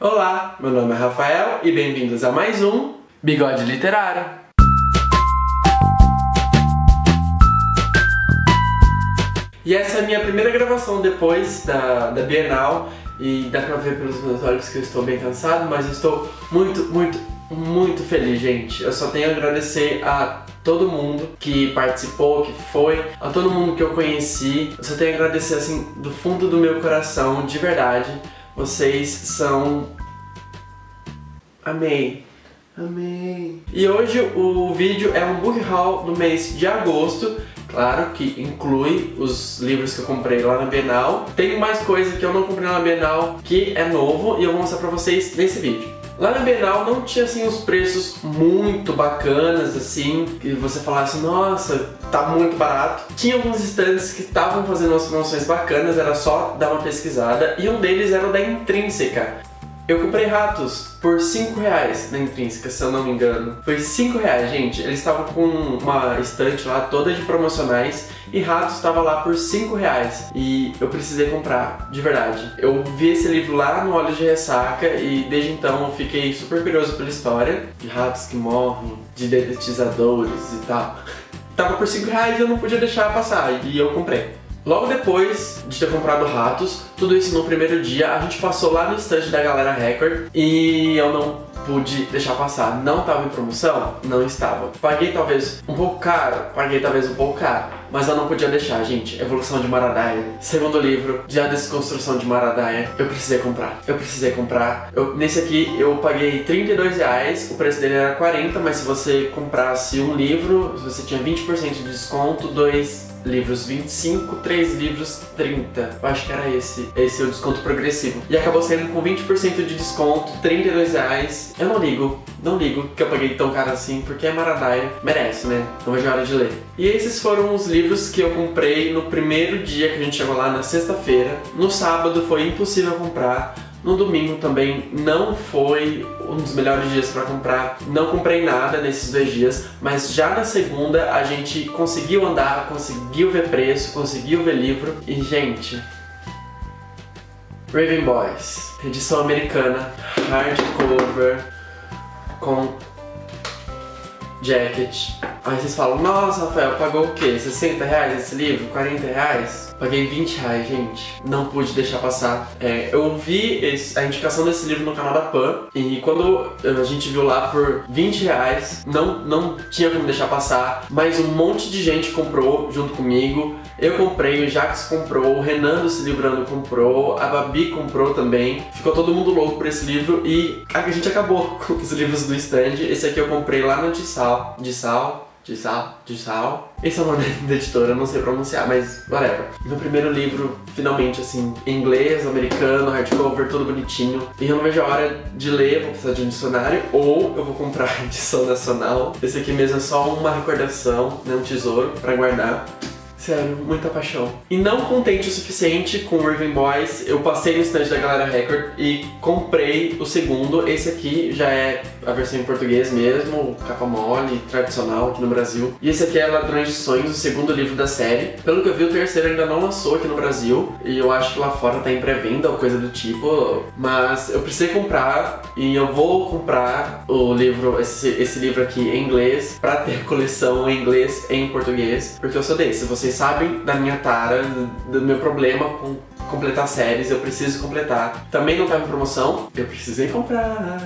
Olá, meu nome é Rafael e bem-vindos a mais um Bigode Literário. E essa é a minha primeira gravação depois da Bienal e dá pra ver pelos meus olhos que eu estou bem cansado, mas eu estou muito feliz, gente. Eu só tenho a agradecer a todo mundo que participou, que foi, a todo mundo que eu conheci. Eu só tenho a agradecer, assim, do fundo do meu coração, de verdade. Vocês são... Amei! Amei! E hoje o vídeo é um book haul do mês de agosto. Claro que inclui os livros que eu comprei lá na Bienal. Tem mais coisa que eu não comprei lá na Bienal que é novo e eu vou mostrar pra vocês nesse vídeo. Lá na Bienal não tinha, assim, uns preços muito bacanas, assim, que você falasse, nossa, tá muito barato. Tinha alguns stands que estavam fazendo umas promoções bacanas, era só dar uma pesquisada, e um deles era o da Intrínseca. Eu comprei Ratos por 5 reais na Intrínseca, se eu não me engano. Foi 5 reais, gente. Eles estavam com uma estante lá toda de promocionais e Ratos estava lá por 5 reais. E eu precisei comprar, de verdade. Eu vi esse livro lá no Olhos de Ressaca e desde então eu fiquei super curioso pela história de ratos que morrem, de dedetizadores e tal. Tava por 5 reais e eu não podia deixar passar, e eu comprei. Logo depois de ter comprado Ratos, tudo isso no primeiro dia, a gente passou lá no estande da Galera Record e eu não pude deixar passar. Não estava em promoção? Não estava. Paguei talvez um pouco caro, mas eu não podia deixar, gente. Evolução de Mara Dyer, segundo livro de A Desconstrução de Mara Dyer. Eu precisei comprar, nesse aqui eu paguei 32 reais, o preço dele era 40, mas se você comprasse um livro, você tinha 20% de desconto, 2 livros 25, 3 livros 30. Eu acho que era esse é o desconto progressivo. E acabou saindo com 20% de desconto, 32 reais. Eu não ligo que eu paguei tão caro assim, porque é Mara Dyer, merece, né? Não vejo a hora de ler. E esses foram os livros que eu comprei no primeiro dia que a gente chegou lá, na sexta-feira. No sábado foi impossível comprar. No domingo também não foi um dos melhores dias para comprar, não comprei nada nesses 2 dias, mas já na segunda a gente conseguiu andar, conseguiu ver preço, conseguiu ver livro e, gente, Raven Boys, edição americana, hardcover, com jacket. Aí vocês falam, nossa, Rafael, pagou o quê? 60 reais esse livro? 40 reais? Paguei 20 reais, gente. Não pude deixar passar. Eu vi a indicação desse livro no canal da PAN e quando a gente viu lá por 20 reais, não tinha como deixar passar, mas um monte de gente comprou junto comigo. Eu comprei, o Jax comprou, o Renando se livrando comprou, a Babi comprou também. Ficou todo mundo louco por esse livro e a gente acabou com os livros do stand. Esse aqui eu comprei lá no Tissal. Esse é o nome da editora, eu não sei pronunciar, mas whatever. Meu primeiro livro, finalmente, assim, em inglês, americano, hardcover, tudo bonitinho. E eu não vejo a hora de ler, vou precisar de um dicionário, ou eu vou comprar a edição nacional. Esse aqui mesmo é só uma recordação, né, um tesouro pra guardar. Sério, muita paixão. E não contente o suficiente com o Raven Boys, eu passei no stand da Galera Record e comprei o segundo. Esse aqui já é a versão em português mesmo, capa mole, tradicional aqui no Brasil. E esse aqui é Ladrões de Sonhos, o segundo livro da série. Pelo que eu vi, o terceiro ainda não lançou aqui no Brasil. E eu acho que lá fora tá em pré-venda ou coisa do tipo. Mas eu precisei comprar e eu vou comprar o livro, esse livro aqui em inglês, pra ter coleção em inglês e em português. Porque eu sou desse, vocês sabem da minha tara, do meu problema com completar séries, eu preciso completar. Também não tava em promoção, eu precisei comprar.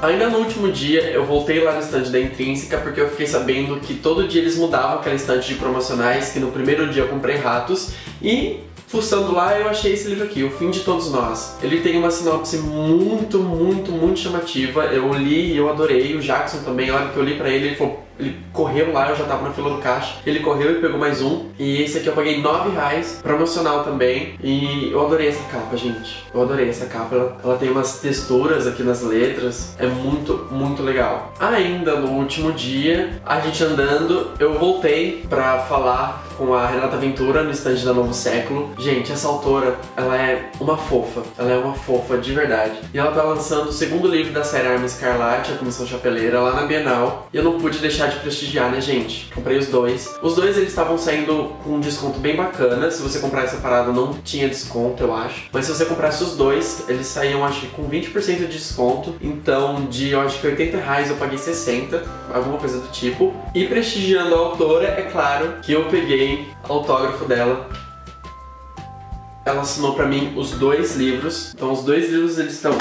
Ainda no último dia eu voltei lá no estande da Intrínseca porque eu fiquei sabendo que todo dia eles mudavam aquela estante de promocionais, que no primeiro dia eu comprei Ratos e... fuçando lá, eu achei esse livro aqui, O Fim de Todos Nós. Ele tem uma sinopse muito chamativa. Eu li e eu adorei. O Jackson também, a hora que eu li pra ele, ele correu lá, eu já tava na fila do caixa. Ele correu e pegou mais um. E esse aqui eu paguei 9 reais, promocional também. E eu adorei essa capa, gente. Eu adorei essa capa. Ela tem umas texturas aqui nas letras. É muito legal. Ainda no último dia, a gente andando, eu voltei pra falar com a Renata Ventura no estande da Novo Século. Gente, essa autora, ela é uma fofa de verdade. E ela tá lançando o segundo livro da série Arma Escarlate, A Comissão Chapeleira, lá na Bienal. E eu não pude deixar de prestigiar, né, gente? Comprei os dois. Os dois, eles estavam saindo com um desconto bem bacana. Se você comprar essa parada, não tinha desconto, eu acho. Mas se você comprasse os dois, eles saíam, acho que com 20% de desconto. Então, de, eu acho que R$80, eu paguei 60, alguma coisa do tipo. E prestigiando a autora, é claro que eu peguei o autógrafo dela. Ela assinou pra mim os dois livros. Então os dois livros, eles estão...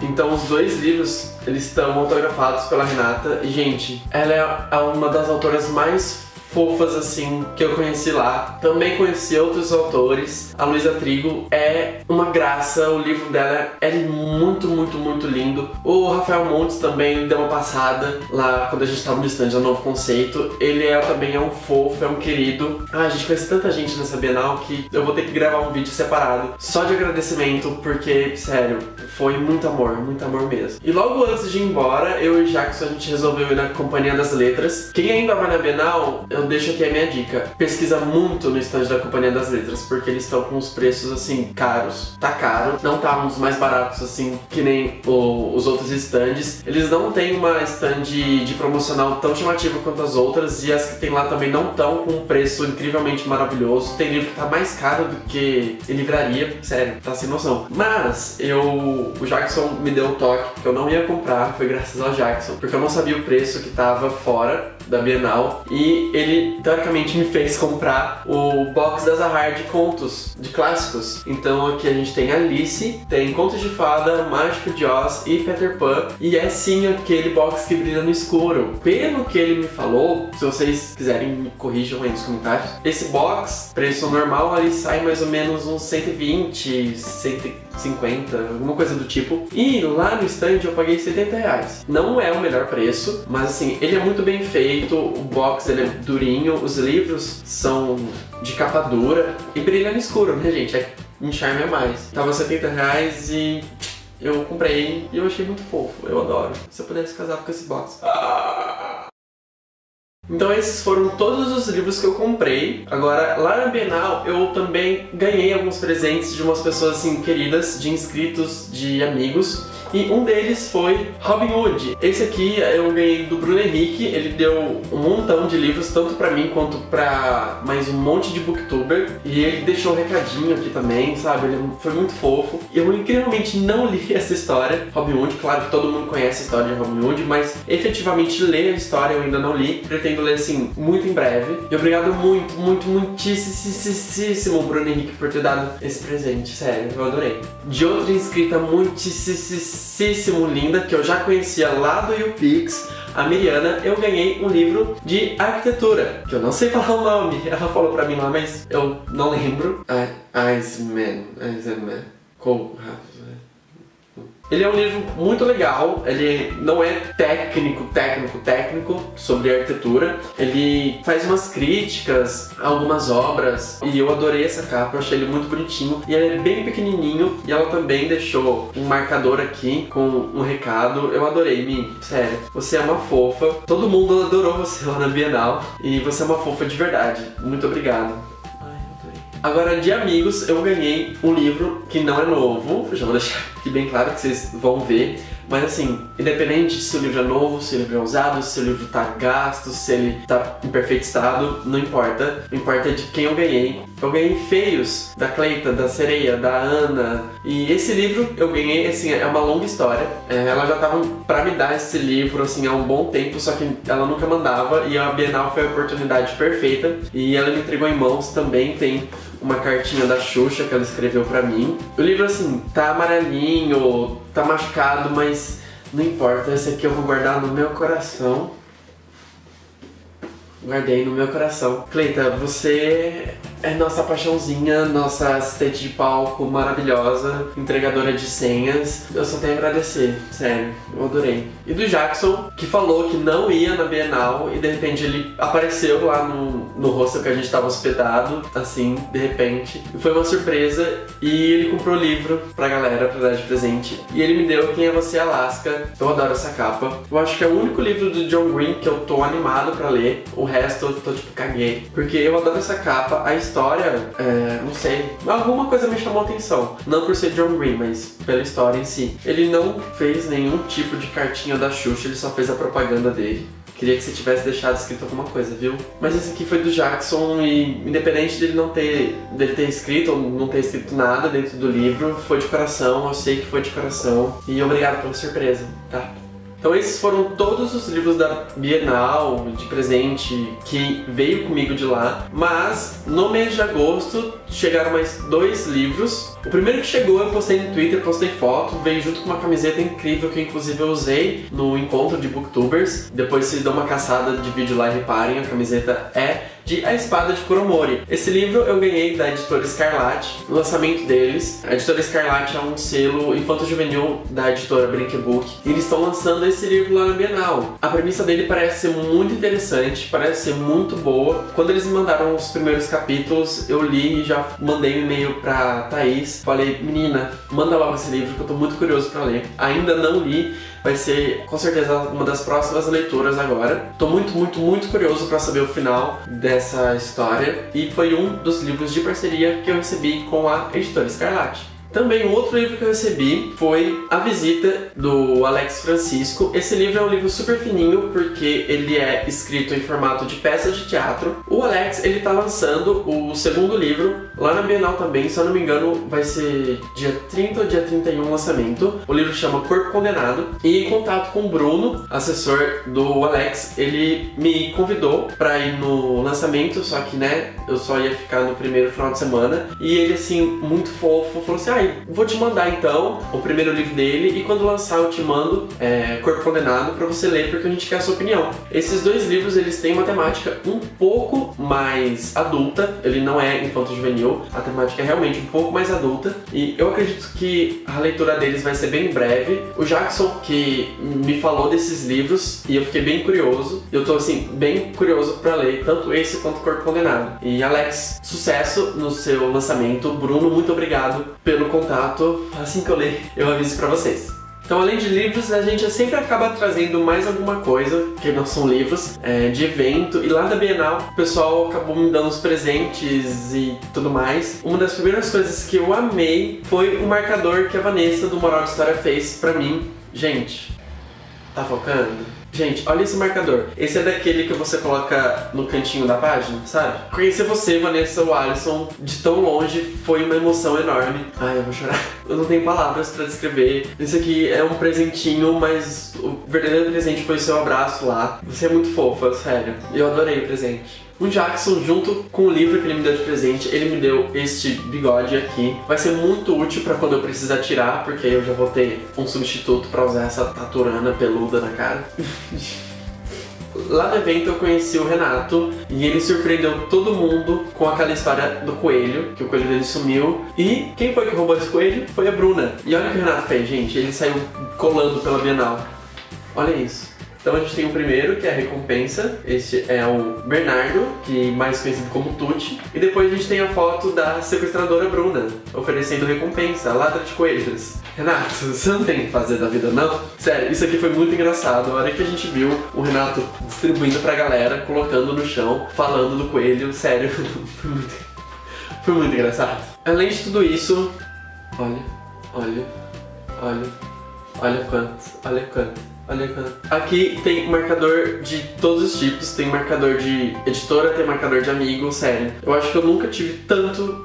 Então os dois livros, eles estão autografados pela Renata. E, gente, ela é uma das autoras mais fofas, assim, que eu conheci lá. Também conheci outros autores. A Luísa Trigo é uma graça, o livro dela é muito, muito, muito lindo. O Rafael Montes também deu uma passada lá quando a gente estava no estande do Novo Conceito. Ele também é um fofo, é um querido. Ah, a gente conhece tanta gente nessa Bienal que eu vou ter que gravar um vídeo separado só de agradecimento, porque, sério, foi muito amor mesmo. E logo antes de ir embora, eu e Jackson, a gente resolveu ir na Companhia das Letras. Quem ainda vai na Bienal, eu deixo aqui a minha dica. Pesquisa muito no estande da Companhia das Letras, porque eles estão com os preços, assim, caros. Tá caro, não tá um dos mais baratos, assim, que nem os outros estandes. Eles não têm uma estande de promocional tão chamativa quanto as outras, e as que tem lá também não estão com um preço incrivelmente maravilhoso. Tem livro que tá mais caro do que em livraria, sério, tá sem noção. Mas o Jackson me deu um toque que eu não ia comprar, foi graças ao Jackson, porque eu não sabia o preço que tava fora da Bienal, e ele teoricamente me fez comprar o box da Zahar de contos, de clássicos. Então aqui a gente tem Alice, tem Contos de Fada, Mágico de Oz e Peter Pan, e é sim aquele box que brilha no escuro. Pelo que ele me falou, se vocês quiserem me corrijam aí nos comentários, esse box, preço normal, ele sai mais ou menos uns 120, 150, alguma coisa do tipo. E lá no stand eu paguei R$70. Não é o melhor preço, mas assim, ele é muito bem feito. O box, ele é durinho, os livros são de capa dura e brilha no escuro, né, gente? É um charme a mais. Tava R$70 e eu comprei e eu achei muito fofo, eu adoro. Se eu pudesse casar com esse box... Então esses foram todos os livros que eu comprei. Agora, lá na Bienal, eu também ganhei alguns presentes de umas pessoas, assim, queridas, de inscritos, de amigos. E um deles foi Robin Hood. Esse aqui eu ganhei do Bruno Henrique. Ele deu um montão de livros, tanto pra mim quanto pra mais um monte de booktuber. E ele deixou um recadinho aqui também, sabe? Ele foi muito fofo. Eu incrivelmente não li essa história, Robin Hood. Claro que todo mundo conhece a história de Robin Hood, mas efetivamente ler a história eu ainda não li. Pretendo ler, assim, muito em breve. E obrigado muito, muito, muitíssimo Bruno Henrique por ter dado esse presente. Sério, eu adorei. De outra inscrita muitíssimo linda, que eu já conhecia lá do YouPix, a Miriana, eu ganhei um livro de arquitetura, que eu não sei falar o nome. Ela falou pra mim lá, mas eu não lembro. Iceman. Ele é um livro muito legal, ele não é técnico sobre arquitetura. Ele faz umas críticas a algumas obras e eu adorei essa capa, eu achei ele muito bonitinho. E ele é bem pequenininho e ela também deixou um marcador aqui com um recado. Eu adorei, Mi, sério, você é uma fofa. Todo mundo adorou você lá na Bienal e você é uma fofa de verdade. Muito obrigado. Agora, de amigos, eu ganhei um livro que não é novo, já vou deixar aqui bem claro que vocês vão ver, mas assim, independente se o livro é novo, se o livro é usado, se o livro tá gasto, se ele tá em perfeito estado, não importa. O importante é de quem eu ganhei. Eu ganhei Feios, da Cleita, da Sereia, da Ana, e esse livro eu ganhei, assim, é uma longa história. Ela já tava pra me dar esse livro, assim, há um bom tempo, só que ela nunca mandava, e a Bienal foi a oportunidade perfeita, e ela me entregou em mãos também, tem... uma cartinha da Xuxa que ela escreveu pra mim. O livro, assim, tá amarelinho, tá machucado, mas não importa. Esse aqui eu vou guardar no meu coração. Guardei no meu coração. Cleita, você é nossa paixãozinha, nossa assistente de palco maravilhosa, entregadora de senhas. Eu só tenho a agradecer, sério, eu adorei. E do Jackson, que falou que não ia na Bienal e de repente ele apareceu lá no hostel que a gente tava hospedado, assim, de repente. E foi uma surpresa e ele comprou livro pra galera pra dar de presente. E ele me deu Quem é Você, Alaska. Eu adoro essa capa. Eu acho que é o único livro do John Green que eu tô animado pra ler. O resto eu tô tipo, caguei. Porque eu adoro essa capa, a história, não sei, alguma coisa me chamou atenção. Não por ser John Green, mas pela história em si. Ele não fez nenhum tipo de cartinha da Xuxa, ele só fez a propaganda dele. Queria que você tivesse deixado escrito alguma coisa, viu? Mas esse aqui foi do Jackson e independente dele ter escrito ou não ter escrito nada dentro do livro, foi de coração, eu sei que foi de coração. E obrigado pela surpresa, tá? Então esses foram todos os livros da Bienal, de presente, que veio comigo de lá. Mas no mês de agosto chegaram mais dois livros. O primeiro que chegou eu postei no Twitter, postei foto, veio junto com uma camiseta incrível que inclusive eu usei no encontro de booktubers. Depois se dão uma caçada de vídeo lá e reparem, a camiseta é de A Espada de Kuromori. Esse livro eu ganhei da editora Scarlet, o lançamento deles. A editora Scarlet é um selo infanto-juvenil da editora Brinkbook. E eles estão lançando esse livro lá na Bienal. A premissa dele parece ser muito interessante, parece ser muito boa. Quando eles me mandaram os primeiros capítulos, eu li e já mandei um e-mail pra Thaís. Falei, menina, manda logo esse livro que eu tô muito curioso pra ler. Ainda não li. Vai ser, com certeza, uma das próximas leituras agora. Tô muito, muito, muito curioso pra saber o final dessa história. E foi um dos livros de parceria que eu recebi com a editora Scarlet. Também um outro livro que eu recebi foi A Visita, do Alex Francisco. Esse livro é um livro super fininho, porque ele é escrito em formato de peça de teatro. O Alex, ele tá lançando o segundo livro, lá na Bienal também, se eu não me engano, vai ser dia 30 ou dia 31 o lançamento. O livro chama Corpo Condenado. E em contato com o Bruno, assessor do Alex, ele me convidou pra ir no lançamento, só que, né, eu só ia ficar no primeiro final de semana. E ele, assim, muito fofo, falou assim, vou te mandar então o primeiro livro dele e quando lançar eu te mando Corpo Condenado pra você ler porque a gente quer a sua opinião. Esses dois livros eles têm uma temática um pouco mais adulta, ele não é infanto-juvenil, a temática é realmente um pouco mais adulta e eu acredito que a leitura deles vai ser bem breve. O Jackson que me falou desses livros e eu fiquei bem curioso, eu tô assim bem curioso pra ler tanto esse quanto Corpo Condenado. E Alex, sucesso no seu lançamento. Bruno, muito obrigado pelo contato, assim que eu ler, eu aviso pra vocês. Então, além de livros, a gente sempre acaba trazendo mais alguma coisa, que não são livros, de evento. E lá da Bienal, o pessoal acabou me dando os presentes e tudo mais. Uma das primeiras coisas que eu amei foi o marcador que a Vanessa, do Moral de História, fez pra mim. Gente, tá focando? Gente, olha esse marcador. Esse é daquele que você coloca no cantinho da página, sabe? Conhecer você, Vanessa ou Alisson, de tão longe foi uma emoção enorme. Ai, eu vou chorar. Eu não tenho palavras pra descrever. Esse aqui é um presentinho, mas o verdadeiro presente foi o seu abraço lá. Você é muito fofa, sério. Eu adorei o presente. O Jackson, junto com o livro que ele me deu de presente, ele me deu este bigode aqui. Vai ser muito útil pra quando eu precisar tirar, porque eu já vou ter um substituto pra usar essa taturana peluda na cara. Lá no evento eu conheci o Renato e ele surpreendeu todo mundo com aquela história do coelho, que o coelho dele sumiu. E quem foi que roubou esse coelho? Foi a Bruna. E olha o que o Renato fez, gente. Ele saiu colando pela Bienal. Olha isso. Então a gente tem o primeiro, que é a recompensa. Este é o Bernardo, que mais conhecido como Tuti. E depois a gente tem a foto da sequestradora Bruna, oferecendo recompensa, a ladra de coelhos. Renato, você não tem o que fazer da vida, não? Sério, isso aqui foi muito engraçado. A hora que a gente viu o Renato distribuindo pra galera, colocando no chão, falando do coelho, sério, foi muito engraçado. Além de tudo isso, olha quanto. Aqui tem marcador de todos os tipos, tem marcador de editora, tem marcador de amigo, sério. Eu acho que eu nunca tive tanto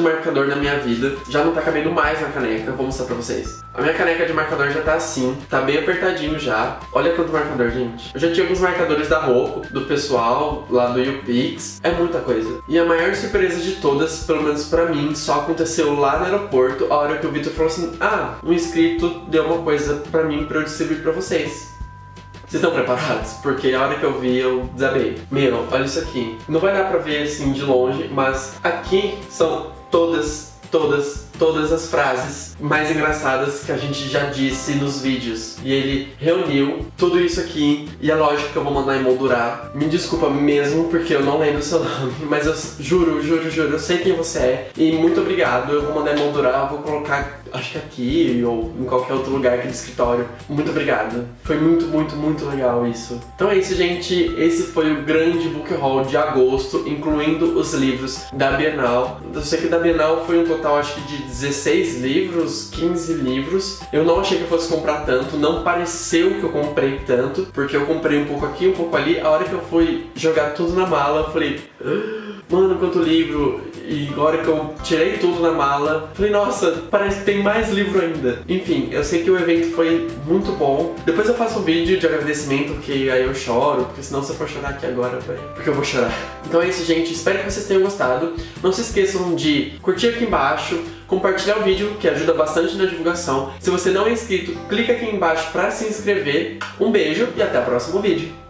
marcador na minha vida. Já não tá cabendo mais na caneca, eu vou mostrar pra vocês. A minha caneca de marcador já tá assim, tá bem apertadinho já. Olha quanto marcador, gente. Eu já tinha alguns marcadores da Roco, do pessoal, lá do YouPix. É muita coisa. E a maior surpresa de todas, pelo menos pra mim, só aconteceu lá no aeroporto, a hora que o Vitor falou assim, ah, um inscrito deu uma coisa pra mim pra eu distribuir pra vocês. Vocês estão preparados? Porque a hora que eu vi, eu desabei. Meu, olha isso aqui. Não vai dar pra ver assim de longe, mas aqui são todas as frases mais engraçadas que a gente já disse nos vídeos. E ele reuniu tudo isso aqui, e é lógico que eu vou mandar emoldurar. Me desculpa mesmo, porque eu não lembro o seu nome, mas eu juro, eu sei quem você é. E muito obrigado, eu vou mandar emoldurar, vou colocar, acho que aqui ou em qualquer outro lugar aqui do escritório. Muito obrigado, foi muito legal isso. Então é isso, gente, esse foi o grande book haul de agosto, incluindo os livros da Bienal. Eu sei que da Bienal foi um total, acho que de 16 livros, 15 livros. Eu não achei que eu fosse comprar tanto, não pareceu que eu comprei tanto, porque eu comprei um pouco aqui, um pouco ali. A hora que eu fui jogar tudo na mala, eu falei, mano, quanto livro! E agora que eu tirei tudo na mala, falei, nossa, parece que tem mais livro ainda. Enfim, eu sei que o evento foi muito bom. Depois eu faço um vídeo de agradecimento, que aí eu choro, porque senão se eu for chorar aqui agora, porque eu vou chorar. Então é isso, gente, espero que vocês tenham gostado. Não se esqueçam de curtir aqui embaixo, compartilhar o vídeo, que ajuda bastante na divulgação. Se você não é inscrito, clica aqui embaixo para se inscrever. Um beijo e até o próximo vídeo.